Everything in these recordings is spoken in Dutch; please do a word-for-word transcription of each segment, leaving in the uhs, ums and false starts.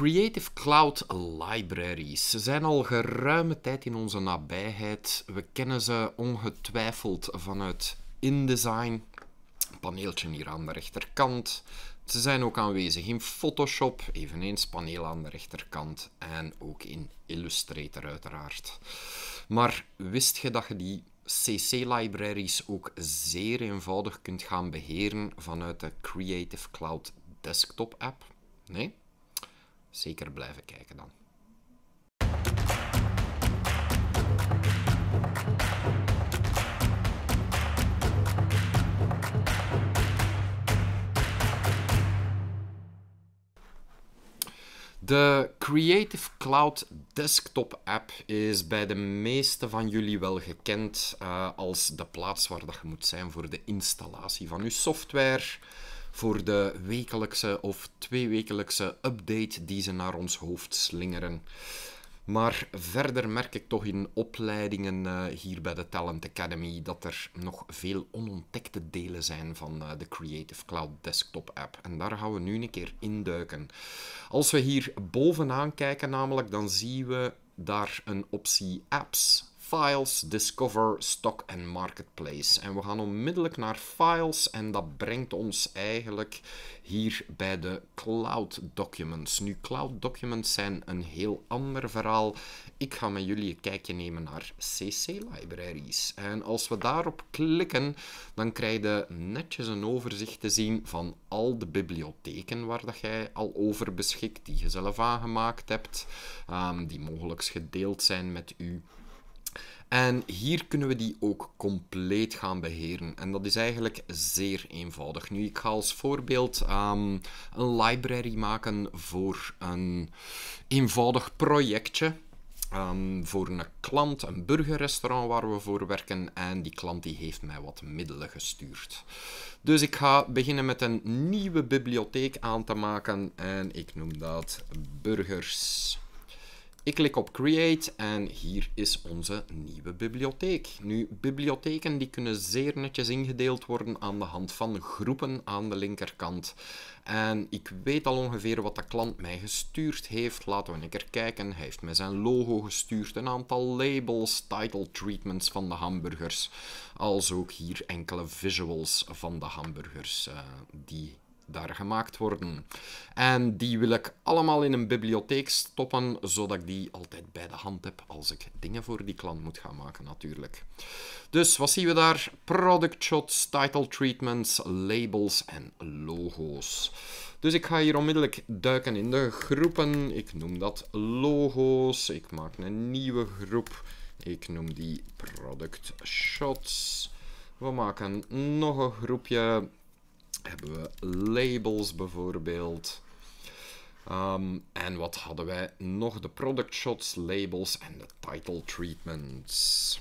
Creative Cloud Libraries. Ze zijn al geruime tijd in onze nabijheid. We kennen ze ongetwijfeld vanuit InDesign. Paneeltje hier aan de rechterkant. Ze zijn ook aanwezig in Photoshop, eveneens paneel aan de rechterkant. En ook in Illustrator uiteraard. Maar wist je dat je die C C-libraries ook zeer eenvoudig kunt gaan beheren vanuit de Creative Cloud Desktop app? Nee? Zeker blijven kijken dan. De Creative Cloud Desktop app is bij de meeste van jullie wel gekend uh, als de plaats waar dat je moet zijn voor de installatie van je software, voor de wekelijkse of tweewekelijkse update die ze naar ons hoofd slingeren. Maar verder merk ik toch in opleidingen uh, hier bij de Talent Academy dat er nog veel onontdekte delen zijn van uh, de Creative Cloud Desktop app. En daar gaan we nu een keer induiken. Als we hier bovenaan kijken namelijk, dan zien we daar een optie Apps, Files, Discover, Stock en Marketplace. En we gaan onmiddellijk naar Files en dat brengt ons eigenlijk hier bij de Cloud Documents. Nu, Cloud Documents zijn een heel ander verhaal. Ik ga met jullie een kijkje nemen naar C C-libraries. En als we daarop klikken, dan krijg je netjes een overzicht te zien van al de bibliotheken waar dat jij al over beschikt, die je zelf aangemaakt hebt, um, die mogelijk gedeeld zijn met u. En hier kunnen we die ook compleet gaan beheren. En dat is eigenlijk zeer eenvoudig. Nu, ik ga als voorbeeld um, een library maken voor een eenvoudig projectje. Um, voor een klant, een burgerrestaurant waar we voor werken. En die klant die heeft mij wat middelen gestuurd. Dus ik ga beginnen met een nieuwe bibliotheek aan te maken. En ik noem dat burgers. Ik klik op Create en hier is onze nieuwe bibliotheek. Nu, bibliotheken die kunnen zeer netjes ingedeeld worden aan de hand van groepen aan de linkerkant. En ik weet al ongeveer wat de klant mij gestuurd heeft. Laten we een keer kijken. Hij heeft mij zijn logo gestuurd, een aantal labels, title treatments van de hamburgers. Als ook hier enkele visuals van de hamburgers uh, die... daar gemaakt worden. En die wil ik allemaal in een bibliotheek stoppen, zodat ik die altijd bij de hand heb als ik dingen voor die klant moet gaan maken natuurlijk. Dus wat zien we daar? Product shots, title treatments, labels en logo's. Dus ik ga hier onmiddellijk duiken in de groepen. Ik noem dat logo's. Ik maak een nieuwe groep. Ik noem die product shots. We maken nog een groepje. Hebben we labels bijvoorbeeld. Um, en wat hadden wij nog? De product shots, labels en de title treatments.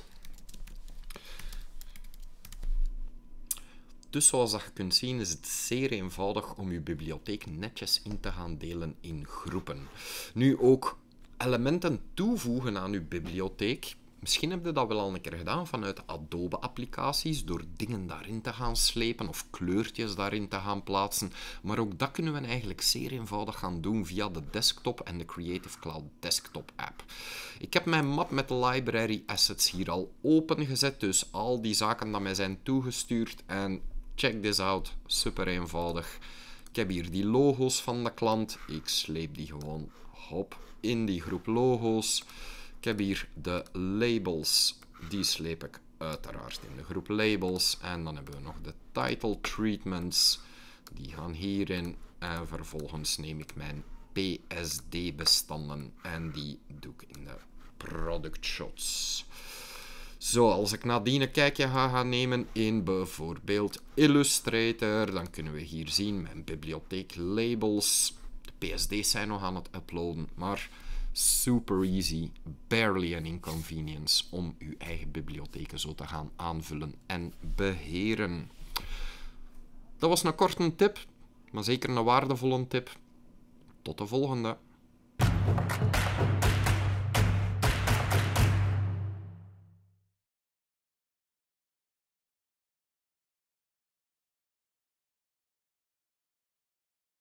Dus zoals dat je kunt zien is het zeer eenvoudig om je bibliotheek netjes in te gaan delen in groepen. Nu, ook elementen toevoegen aan je bibliotheek. Misschien heb je dat wel al een keer gedaan vanuit Adobe-applicaties, door dingen daarin te gaan slepen of kleurtjes daarin te gaan plaatsen. Maar ook dat kunnen we eigenlijk zeer eenvoudig gaan doen via de desktop en de Creative Cloud Desktop app. Ik heb mijn map met library assets hier al opengezet, dus al die zaken die mij zijn toegestuurd. En check this out, super eenvoudig. Ik heb hier die logo's van de klant. Ik sleep die gewoon hop in die groep logo's. Ik heb hier de labels, die sleep ik uiteraard in de groep labels. En dan hebben we nog de title treatments, die gaan hierin. En vervolgens neem ik mijn P S D-bestanden en die doe ik in de product shots. Zo, als ik nadien een kijkje ga gaan nemen in bijvoorbeeld Illustrator, dan kunnen we hier zien mijn bibliotheek labels. De P S D's zijn nog aan het uploaden, maar... super easy, barely an inconvenience om uw eigen bibliotheken zo te gaan aanvullen en beheren. Dat was een korte tip, maar zeker een waardevolle tip. Tot de volgende!